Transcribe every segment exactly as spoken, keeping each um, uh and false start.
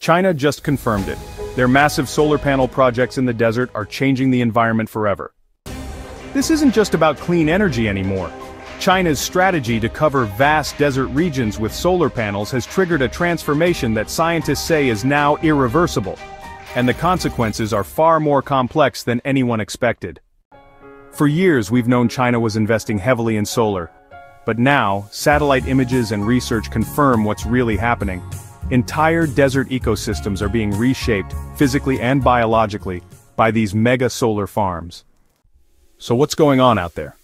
China just confirmed it. Their massive solar panel projects in the desert are changing the environment forever. This isn't just about clean energy anymore. China's strategy to cover vast desert regions with solar panels has triggered a transformation that scientists say is now irreversible, and the consequences are far more complex than anyone expected. For years we've known China was investing heavily in solar, but now, satellite images and research confirm what's really happening. Entire desert ecosystems are being reshaped, physically and biologically, by these mega solar farms. So what's going on out there?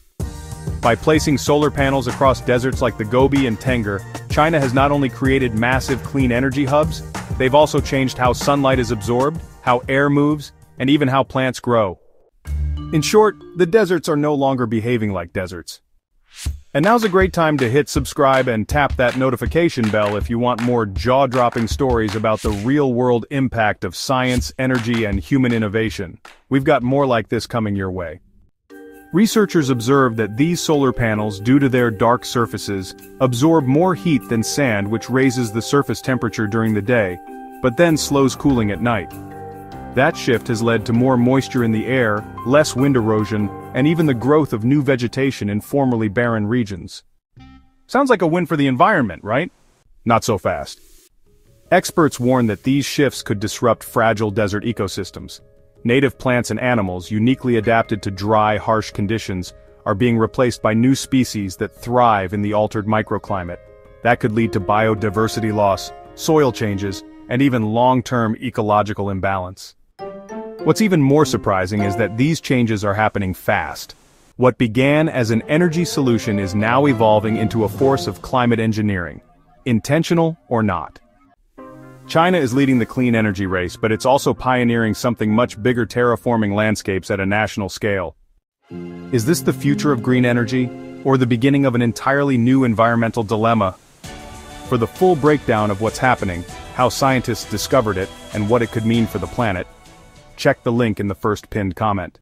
By placing solar panels across deserts like the Gobi and Tengger, China has not only created massive clean energy hubs, they've also changed how sunlight is absorbed, how air moves, and even how plants grow. In short, the deserts are no longer behaving like deserts. And now's a great time to hit subscribe and tap that notification bell if you want more jaw-dropping stories about the real-world impact of science, energy, and human innovation. We've got more like this coming your way. Researchers observed that these solar panels, due to their dark surfaces, absorb more heat than sand, which raises the surface temperature during the day, but then slows cooling at night. That shift has led to more moisture in the air, less wind erosion, and even the growth of new vegetation in formerly barren regions. Sounds like a win for the environment, right? Not so fast. Experts warn that these shifts could disrupt fragile desert ecosystems. Native plants and animals, uniquely adapted to dry, harsh conditions, are being replaced by new species that thrive in the altered microclimate. That could lead to biodiversity loss, soil changes, and even long-term ecological imbalance. What's even more surprising is that these changes are happening fast. What began as an energy solution is now evolving into a force of climate engineering, intentional or not. China is leading the clean energy race, but it's also pioneering something much bigger: terraforming landscapes at a national scale. Is this the future of green energy, or the beginning of an entirely new environmental dilemma? For the full breakdown of what's happening, how scientists discovered it, and what it could mean for the planet, check the link in the first pinned comment.